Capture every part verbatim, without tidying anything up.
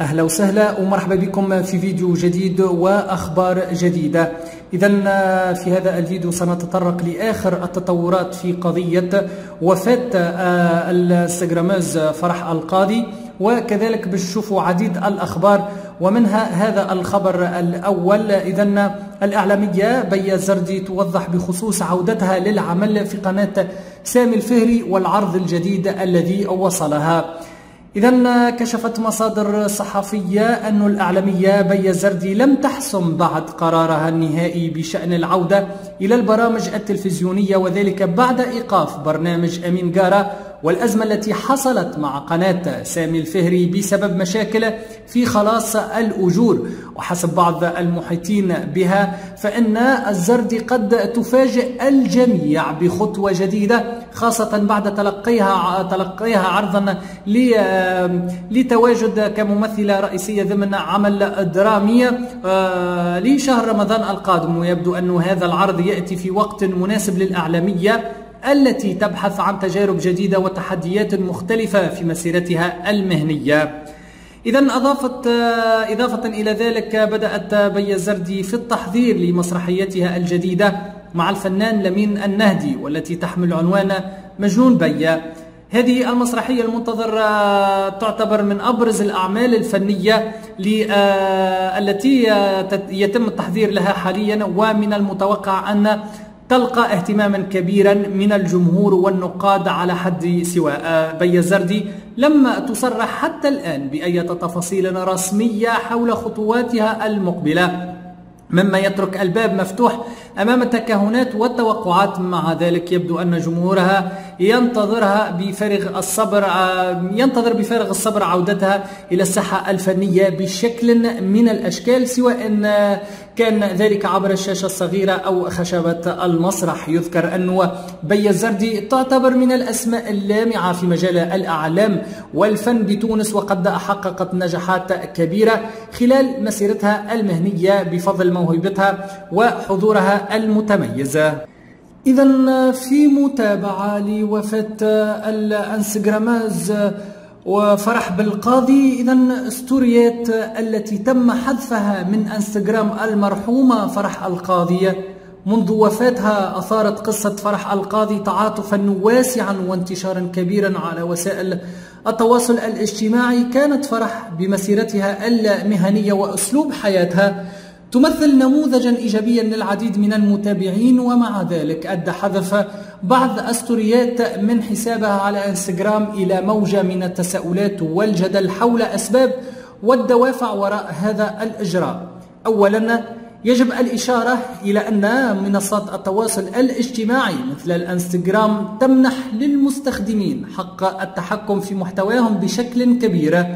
أهلا وسهلا ومرحبا بكم في فيديو جديد وأخبار جديدة. إذا في هذا الفيديو سنتطرق لآخر التطورات في قضية وفاة الانستغراميز فرح القاضي، وكذلك بنشوفوا عديد الأخبار ومنها هذا الخبر الأول. إذا الإعلامية بية الزردي توضح بخصوص عودتها للعمل في قناة سامي الفهري والعرض الجديد الذي وصلها. إذا كشفت مصادر صحفية أن الإعلامية بية الزردي لم تحسم بعد قرارها النهائي بشأن العودة إلى البرامج التلفزيونية، وذلك بعد إيقاف برنامج أمين جارة والأزمة التي حصلت مع قناة سامي الفهري بسبب مشاكل في خلاص الأجور. وحسب بعض المحيطين بها فإن الزردي قد تفاجئ الجميع بخطوة جديدة، خاصة بعد تلقيها تلقيها عرضا لتواجد كممثلة رئيسية ضمن عمل درامي لشهر رمضان القادم. ويبدو أن هذا العرض يأتي في وقت مناسب للإعلامية التي تبحث عن تجارب جديدة وتحديات مختلفة في مسيرتها المهنية. إذا أضافت إضافة إلى ذلك بدأت بية الزردي في التحضير لمسرحيتها الجديدة مع الفنان لمين النهدي والتي تحمل عنوان مجنون بيا. هذه المسرحية المنتظرة تعتبر من أبرز الأعمال الفنية التي يتم التحضير لها حاليا، ومن المتوقع أن تلقى اهتماما كبيرا من الجمهور والنقاد على حد سواء. بية الزردي لم تصرح حتى الآن بأي تفاصيل رسمية حول خطواتها المقبلة، مما يترك الباب مفتوح أمام التكهنات والتوقعات. مع ذلك يبدو أن جمهورها ينتظرها بفارغ الصبر ينتظر بفارغ الصبر عودتها إلى الساحة الفنية بشكل من الأشكال، سواء كان ذلك عبر الشاشة الصغيرة أو خشبة المسرح. يذكر أن بية الزردي تعتبر من الأسماء اللامعة في مجال الأعلام والفن بتونس، وقد حققت نجاحات كبيرة خلال مسيرتها المهنية بفضل موهبتها وحضورها المتميزة. إذا في متابعة لوفاة الانستغراميز وفرح بالقاضي، إذا ستوريات التي تم حذفها من انستغرام المرحومة فرح القاضي منذ وفاتها أثارت قصة فرح القاضي تعاطفا واسعا وانتشارا كبيرا على وسائل التواصل الاجتماعي. كانت فرح بمسيرتها المهنية وأسلوب حياتها تمثل نموذجا إيجابيا للعديد من المتابعين، ومع ذلك أدى حذف بعض الستوريات من حسابها على انستغرام إلى موجة من التساؤلات والجدل حول أسباب والدوافع وراء هذا الإجراء. أولا يجب الإشارة إلى أن منصات التواصل الاجتماعي مثل الانستغرام تمنح للمستخدمين حق التحكم في محتواهم بشكل كبير،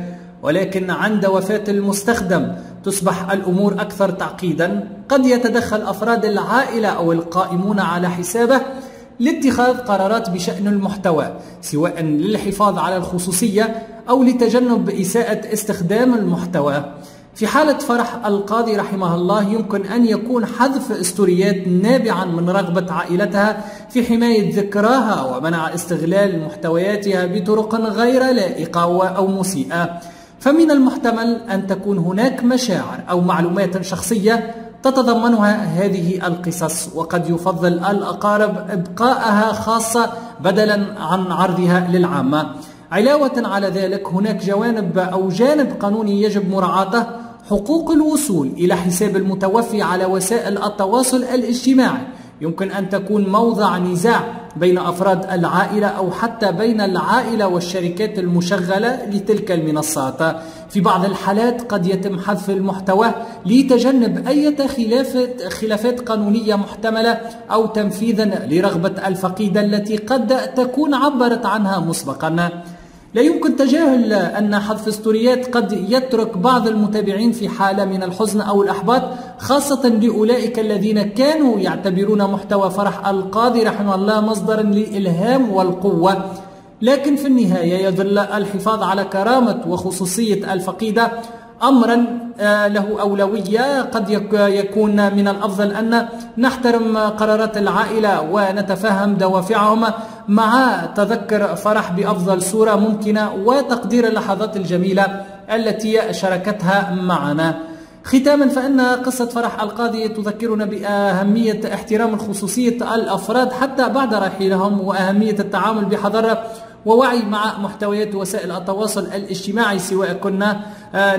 ولكن عند وفاة المستخدم تصبح الأمور أكثر تعقيدا. قد يتدخل أفراد العائلة أو القائمون على حسابه لاتخاذ قرارات بشأن المحتوى، سواء للحفاظ على الخصوصية أو لتجنب إساءة استخدام المحتوى. في حالة فرح القاضي رحمها الله يمكن أن يكون حذف استوريات نابعا من رغبة عائلتها في حماية ذكراها ومنع استغلال محتوياتها بطرق غير لائقة أو مسيئة. فمن المحتمل أن تكون هناك مشاعر أو معلومات شخصية تتضمنها هذه القصص، وقد يفضل الأقارب إبقاءها خاصة بدلا عن عرضها للعامة. علاوة على ذلك هناك جوانب أو جانب قانوني يجب مراعاته: حقوق الوصول إلى حساب المتوفي على وسائل التواصل الاجتماعي يمكن أن تكون موضع نزاع بين أفراد العائلة أو حتى بين العائلة والشركات المشغلة لتلك المنصات. في بعض الحالات قد يتم حذف المحتوى لتجنب أي خلافات قانونية محتملة أو تنفيذا لرغبة الفقيدة التي قد تكون عبرت عنها مسبقا. لا يمكن تجاهل أن حذف ستوريات قد يترك بعض المتابعين في حالة من الحزن أو الإحباط، خاصة لأولئك الذين كانوا يعتبرون محتوى فرح القاضي رحمه الله مصدرا للإلهام والقوة. لكن في النهاية يظل الحفاظ على كرامة وخصوصية الفقيدة أمرا له أولوية. قد يكون من الأفضل أن نحترم قرارات العائلة ونتفهم دوافعهم، مع تذكر فرح بأفضل صورة ممكنة وتقدير اللحظات الجميلة التي شاركتها معنا. ختاما فإن قصة فرح القاضي تذكرنا بأهمية احترام خصوصية الأفراد حتى بعد رحيلهم، وأهمية التعامل بحذر ووعي مع محتويات وسائل التواصل الاجتماعي سواء كنا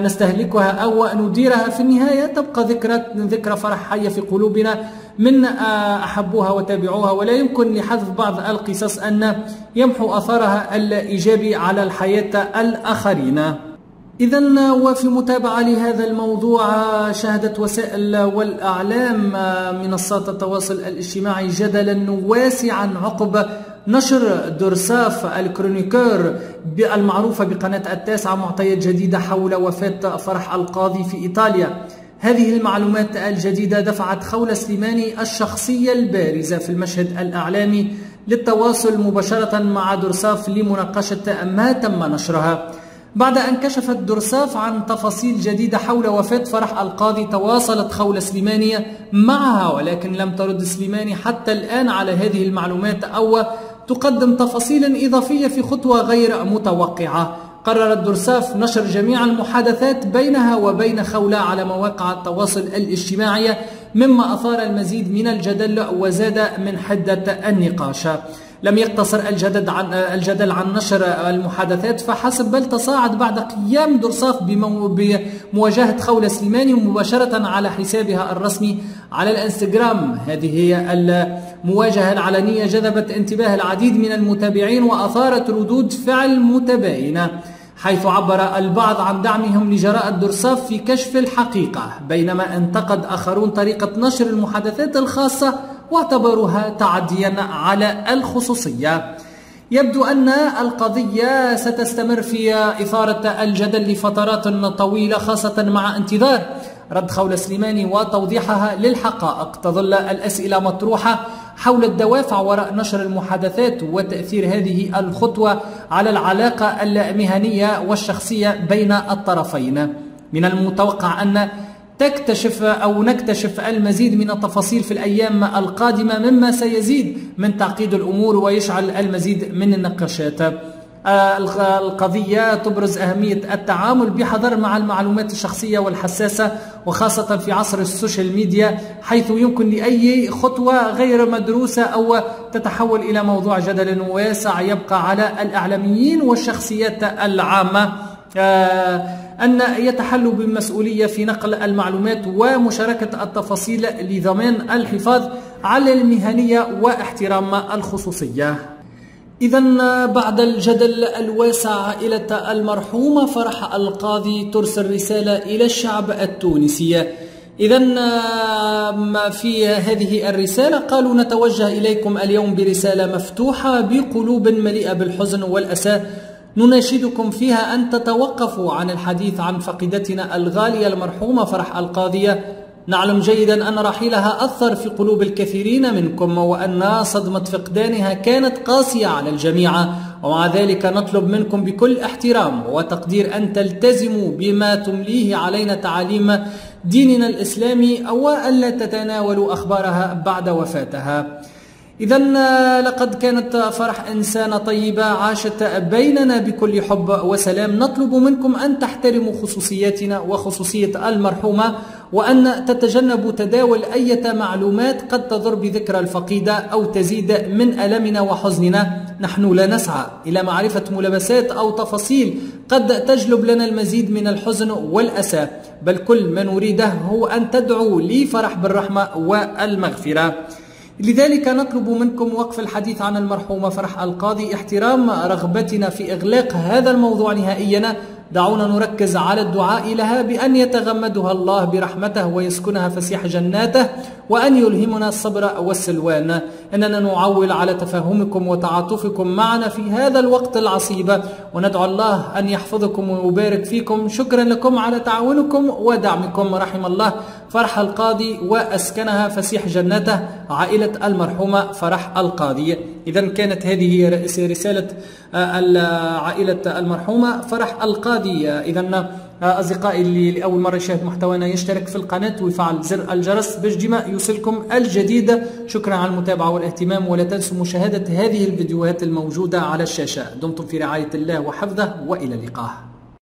نستهلكها أو نديرها. في النهاية تبقى ذكرى ذكرى فرح حية في قلوبنا من أحبوها وتابعوها، ولا يمكن لحذف بعض القصص أن يمحو أثرها الإيجابي على الحياة الآخرين. إذا وفي متابعة لهذا الموضوع، شهدت وسائل والأعلام منصات التواصل الاجتماعي جدلا واسعا عقب نشر دورساف الكرونيكور المعروفة بقناة التاسعة معطيات جديدة حول وفاة فرح القاضي في إيطاليا. هذه المعلومات الجديدة دفعت خولة سليماني الشخصية البارزة في المشهد الإعلامي للتواصل مباشرة مع دورساف لمناقشة ما تم نشرها. بعد أن كشفت دورساف عن تفاصيل جديدة حول وفاة فرح القاضي، تواصلت خولة سليماني معها، ولكن لم ترد سليماني حتى الآن على هذه المعلومات أو تقدم تفاصيلا إضافية في خطوة غير متوقعة. قررت دورساف نشر جميع المحادثات بينها وبين خولة على مواقع التواصل الاجتماعي، مما أثار المزيد من الجدل وزاد من حدة النقاش. لم يقتصر الجدل عن الجدل عن نشر المحادثات فحسب، بل تصاعد بعد قيام دورساف بمواجهة خولة سليماني مباشرة على حسابها الرسمي على الانستغرام. هذه هي المواجهة العلنية جذبت انتباه العديد من المتابعين وأثارت ردود فعل متباينة، حيث عبر البعض عن دعمهم لجراءة دورساف في كشف الحقيقة، بينما انتقد آخرون طريقة نشر المحادثات الخاصة واعتبروها تعديا على الخصوصية. يبدو أن القضية ستستمر في إثارة الجدل لفترات طويلة، خاصة مع انتظار رد خولة سليماني وتوضيحها للحقائق. تظل الأسئلة مطروحة حول الدوافع وراء نشر المحادثات وتأثير هذه الخطوة على العلاقة المهنية والشخصية بين الطرفين. من المتوقع أن تكتشف أو نكتشف المزيد من التفاصيل في الأيام القادمة، مما سيزيد من تعقيد الأمور ويشعل المزيد من النقاشات. القضية تبرز أهمية التعامل بحذر مع المعلومات الشخصية والحساسة، وخاصة في عصر السوشيال ميديا، حيث يمكن لأي خطوة غير مدروسة أو تتحول إلى موضوع جدل واسع. يبقى على الإعلاميين والشخصيات العامة أن يتحلوا بالمسؤولية في نقل المعلومات ومشاركة التفاصيل لضمان الحفاظ على المهنية واحترام الخصوصية. إذا بعد الجدل الواسع، عائلة المرحومة فرح القاضي ترسل رسالة إلى الشعب التونسي. إذا ما في هذه الرسالة قالوا: نتوجه إليكم اليوم برسالة مفتوحة بقلوب مليئة بالحزن والأسى، نناشدكم فيها أن تتوقفوا عن الحديث عن فقيدتنا الغالية المرحومة فرح القاضية. نعلم جيدا أن رحيلها أثر في قلوب الكثيرين منكم، وأن صدمة فقدانها كانت قاسية على الجميع، ومع ذلك نطلب منكم بكل احترام وتقدير أن تلتزموا بما تمليه علينا تعاليم ديننا الإسلامي، وألا تتناولوا أخبارها بعد وفاتها. إذا لقد كانت فرح إنسانة طيبة عاشت بيننا بكل حب وسلام، نطلب منكم أن تحترموا خصوصياتنا وخصوصية المرحومة، وأن تتجنبوا تداول أي معلومات قد تضر بذكرى الفقيدة أو تزيد من ألمنا وحزننا. نحن لا نسعى إلى معرفة ملابسات أو تفاصيل قد تجلب لنا المزيد من الحزن والأسى، بل كل ما نريده هو أن تدعوا لي فرح بالرحمة والمغفرة. لذلك نطلب منكم وقف الحديث عن المرحومة فرح القاضي، احترام رغبتنا في إغلاق هذا الموضوع نهائيا. دعونا نركز على الدعاء لها بأن يتغمدها الله برحمته ويسكنها فسيح جناته، وأن يلهمنا الصبر والسلوان. إننا نعول على تفاهمكم وتعاطفكم معنا في هذا الوقت العصيب، وندعو الله أن يحفظكم ويبارك فيكم. شكرا لكم على تعاونكم ودعمكم. رحم الله فرح القاضي وأسكنها فسيح جناته، عائلة المرحومة فرح القاضي. إذا كانت هذه رسالة عائلة المرحومة فرح القاضي. إذا أصدقائي اللي لأول مرة يشاهد محتوانا، يشترك في القناة ويفعل زر الجرس باش ديما يوصلكم الجديد. شكرا على المتابعة والاهتمام، ولا تنسوا مشاهدة هذه الفيديوهات الموجودة على الشاشة. دمتم في رعاية الله وحفظه، وإلى اللقاء.